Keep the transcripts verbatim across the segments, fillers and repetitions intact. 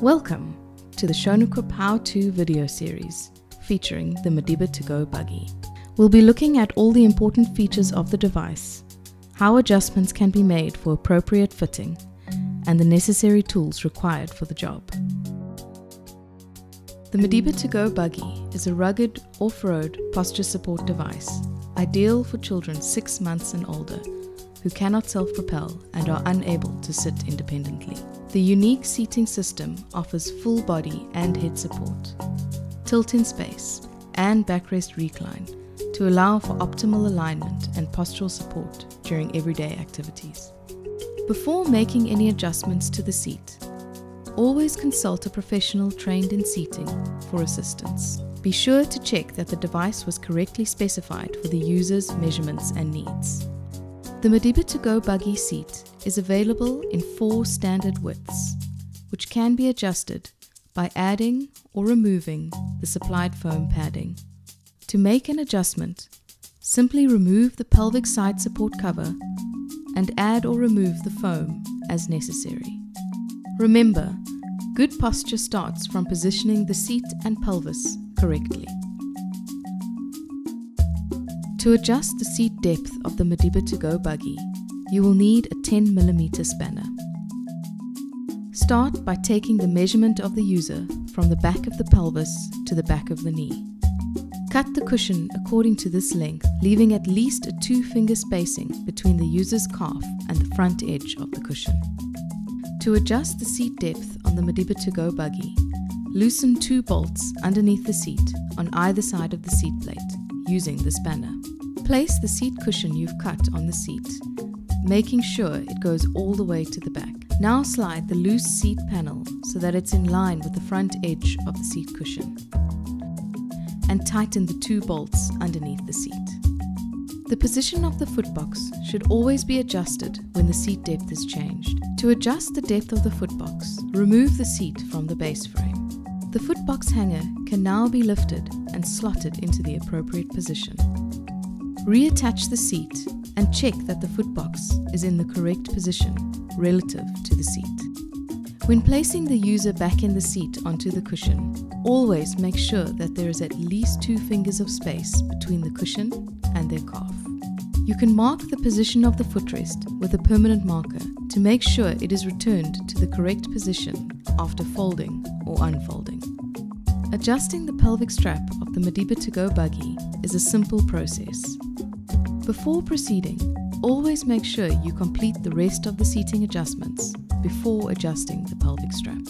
Welcome to the Shonukup How-To video series featuring the Madiba to go Buggy. We'll be looking at all the important features of the device, how adjustments can be made for appropriate fitting, and the necessary tools required for the job. The Madiba to go Buggy is a rugged, off-road posture support device, ideal for children six months and older who cannot self-propel and are unable to sit independently. The unique seating system offers full body and head support, tilt in space, and backrest recline to allow for optimal alignment and postural support during everyday activities. Before making any adjustments to the seat, always consult a professional trained in seating for assistance. Be sure to check that the device was correctly specified for the user's measurements and needs. The Madiba to go Buggy seat is available in four standard widths, which can be adjusted by adding or removing the supplied foam padding. To make an adjustment, simply remove the pelvic side support cover and add or remove the foam as necessary. Remember, good posture starts from positioning the seat and pelvis correctly. To adjust the seat depth of the Madiba to go Buggy, you will need a ten millimeter spanner. Start by taking the measurement of the user from the back of the pelvis to the back of the knee. Cut the cushion according to this length, leaving at least a two-finger spacing between the user's calf and the front edge of the cushion. To adjust the seat depth on the Madiba to go Buggy, loosen two bolts underneath the seat on either side of the seat plate using the spanner. Place the seat cushion you've cut on the seat, making sure it goes all the way to the back. Now slide the loose seat panel so that it's in line with the front edge of the seat cushion, and tighten the two bolts underneath the seat. The position of the footbox should always be adjusted when the seat depth is changed. To adjust the depth of the footbox, remove the seat from the base frame. The footbox hanger can now be lifted and slotted into the appropriate position. Reattach the seat and check that the footbox is in the correct position relative to the seat. When placing the user back in the seat onto the cushion, always make sure that there is at least two fingers of space between the cushion and their calf. You can mark the position of the footrest with a permanent marker to make sure it is returned to the correct position after folding or unfolding. Adjusting the pelvic strap of the Madiba to go Buggy is a simple process. Before proceeding, always make sure you complete the rest of the seating adjustments before adjusting the pelvic strap.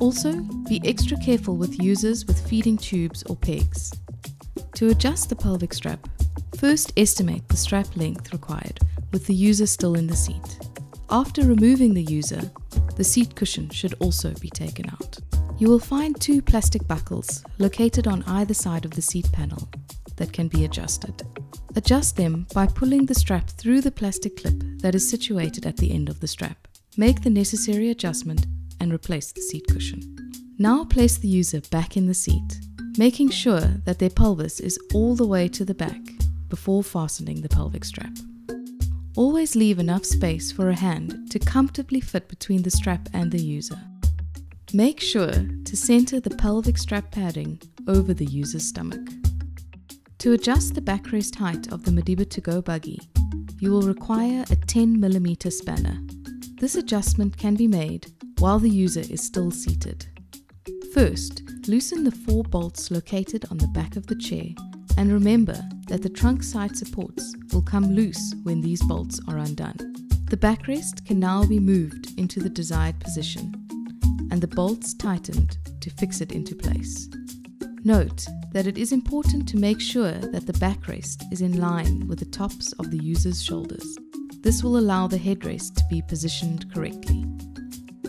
Also, be extra careful with users with feeding tubes or pegs. To adjust the pelvic strap, first estimate the strap length required with the user still in the seat. After removing the user, the seat cushion should also be taken out. You will find two plastic buckles located on either side of the seat panel that can be adjusted. Adjust them by pulling the strap through the plastic clip that is situated at the end of the strap. Make the necessary adjustment and replace the seat cushion. Now place the user back in the seat, making sure that their pelvis is all the way to the back before fastening the pelvic strap. Always leave enough space for a hand to comfortably fit between the strap and the user. Make sure to center the pelvic strap padding over the user's stomach. To adjust the backrest height of the Madiba to go Buggy, you will require a ten millimeter spanner. This adjustment can be made while the user is still seated. First, loosen the four bolts located on the back of the chair, and remember that the trunk side supports will come loose when these bolts are undone. The backrest can now be moved into the desired position and the bolts tightened to fix it into place. Note that it is important to make sure that the backrest is in line with the tops of the user's shoulders. This will allow the headrest to be positioned correctly.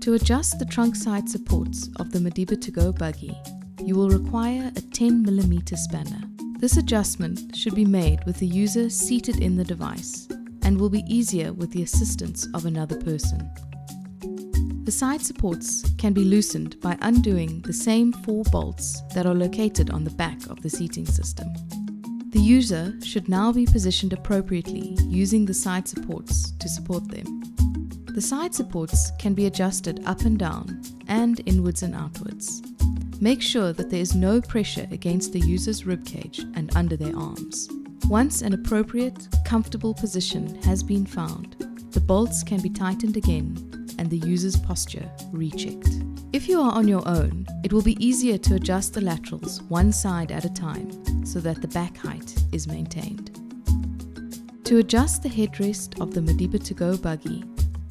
To adjust the trunk side supports of the Madiba to go Buggy, you will require a ten millimeter spanner. This adjustment should be made with the user seated in the device and will be easier with the assistance of another person. The side supports can be loosened by undoing the same four bolts that are located on the back of the seating system. The user should now be positioned appropriately using the side supports to support them. The side supports can be adjusted up and down and inwards and outwards. Make sure that there is no pressure against the user's ribcage and under their arms. Once an appropriate, comfortable position has been found, the bolts can be tightened again and the user's posture rechecked. If you are on your own, it will be easier to adjust the laterals one side at a time so that the back height is maintained. To adjust the headrest of the Madiba to go buggy,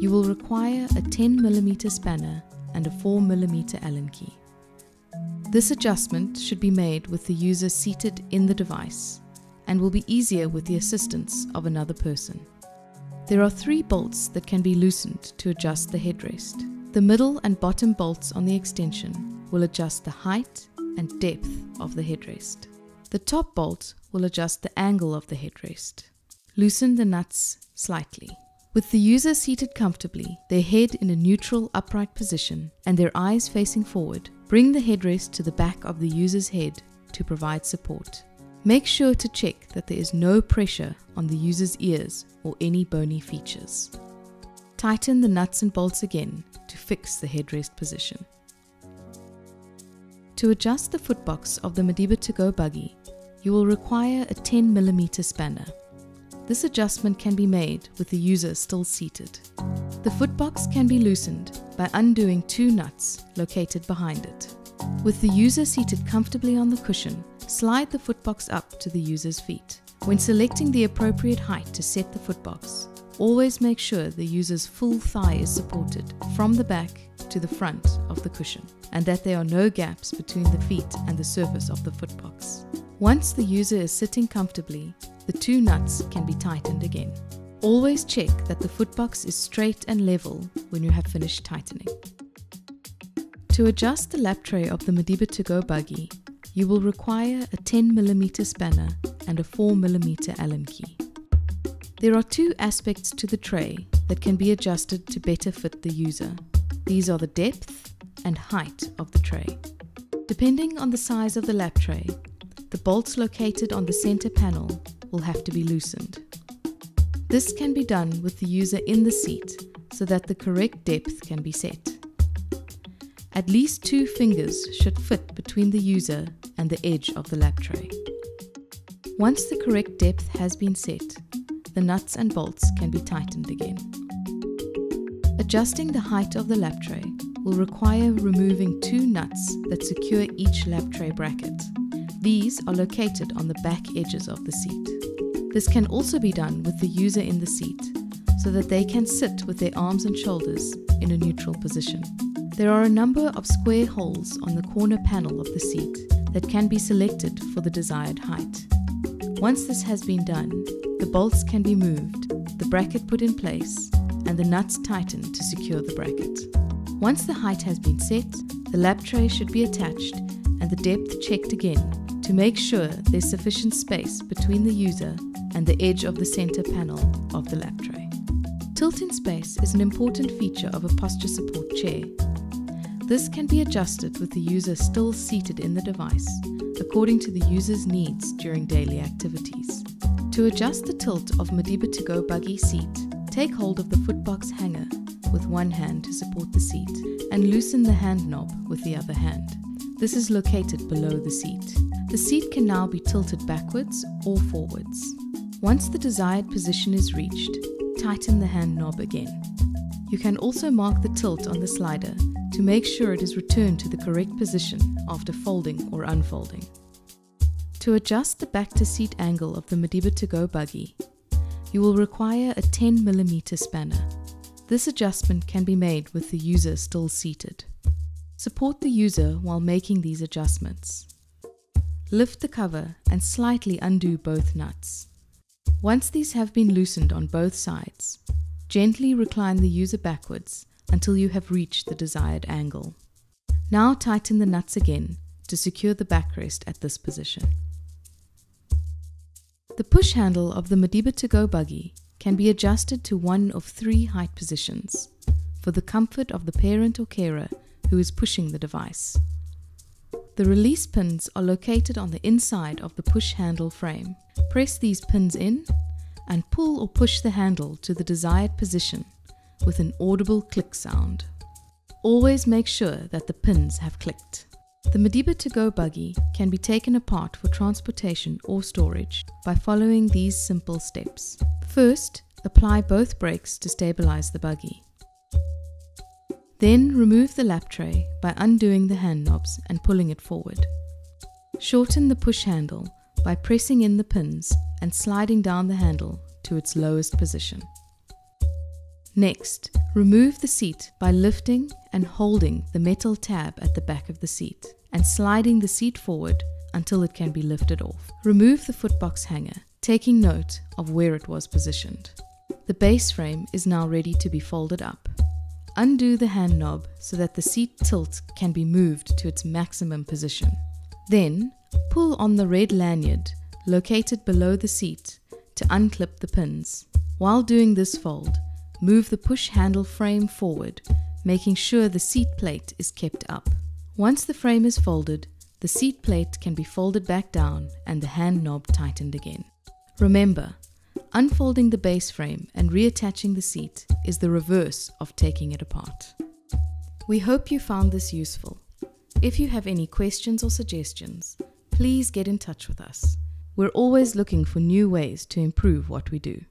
you will require a ten millimeter spanner and a four millimeter Allen key. This adjustment should be made with the user seated in the device and will be easier with the assistance of another person. There are three bolts that can be loosened to adjust the headrest. The middle and bottom bolts on the extension will adjust the height and depth of the headrest. The top bolt will adjust the angle of the headrest. Loosen the nuts slightly. With the user seated comfortably, their head in a neutral upright position and their eyes facing forward, bring the headrest to the back of the user's head to provide support. Make sure to check that there is no pressure on the user's ears or any bony features. Tighten the nuts and bolts again to fix the headrest position. To adjust the footbox of the Madiba to go buggy, you will require a ten millimeter spanner. This adjustment can be made with the user still seated. The footbox can be loosened by undoing two nuts located behind it. With the user seated comfortably on the cushion, slide the footbox up to the user's feet. When selecting the appropriate height to set the footbox, always make sure the user's full thigh is supported from the back to the front of the cushion and that there are no gaps between the feet and the surface of the footbox. Once the user is sitting comfortably, the two nuts can be tightened again. Always check that the footbox is straight and level when you have finished tightening. To adjust the lap tray of the Madiba to go buggy, you will require a ten millimeter spanner and a four millimeter Allen key. There are two aspects to the tray that can be adjusted to better fit the user. These are the depth and height of the tray. Depending on the size of the lap tray, the bolts located on the center panel will have to be loosened. This can be done with the user in the seat so that the correct depth can be set. At least two fingers should fit between the user and the edge of the lap tray. Once the correct depth has been set, the nuts and bolts can be tightened again. Adjusting the height of the lap tray will require removing two nuts that secure each lap tray bracket. These are located on the back edges of the seat. This can also be done with the user in the seat, so that they can sit with their arms and shoulders in a neutral position. There are a number of square holes on the corner panel of the seat that can be selected for the desired height. Once this has been done, the bolts can be moved, the bracket put in place, and the nuts tightened to secure the bracket. Once the height has been set, the lap tray should be attached and the depth checked again, to make sure there's sufficient space between the user and the edge of the center panel of the lap tray. Tilt in space is an important feature of a posture support chair. This can be adjusted with the user still seated in the device, according to the user's needs during daily activities. To adjust the tilt of Madiba to go buggy seat, take hold of the footbox hanger with one hand to support the seat and loosen the hand knob with the other hand. This is located below the seat. The seat can now be tilted backwards or forwards. Once the desired position is reached, tighten the hand knob again. You can also mark the tilt on the slider to make sure it is returned to the correct position after folding or unfolding. To adjust the back to seat angle of the Madiba to go buggy, you will require a ten millimeter spanner. This adjustment can be made with the user still seated. Support the user while making these adjustments. Lift the cover and slightly undo both nuts. Once these have been loosened on both sides, gently recline the user backwards until you have reached the desired angle. Now tighten the nuts again to secure the backrest at this position. The push handle of the Madiba to go buggy can be adjusted to one of three height positions for the comfort of the parent or carer who is pushing the device. The release pins are located on the inside of the push handle frame. Press these pins in and pull or push the handle to the desired position with an audible click sound. Always make sure that the pins have clicked. The Madiba to go buggy can be taken apart for transportation or storage by following these simple steps. First, apply both brakes to stabilize the buggy. Then remove the lap tray by undoing the hand knobs and pulling it forward. Shorten the push handle by pressing in the pins and sliding down the handle to its lowest position. Next, remove the seat by lifting and holding the metal tab at the back of the seat and sliding the seat forward until it can be lifted off. Remove the footbox hanger, taking note of where it was positioned. The base frame is now ready to be folded up. Undo the hand knob so that the seat tilt can be moved to its maximum position. Then, pull on the red lanyard located below the seat to unclip the pins. While doing this fold, move the push handle frame forward, making sure the seat plate is kept up. Once the frame is folded, the seat plate can be folded back down and the hand knob tightened again. Remember, unfolding the base frame and reattaching the seat is the reverse of taking it apart. We hope you found this useful. If you have any questions or suggestions, please get in touch with us. We're always looking for new ways to improve what we do.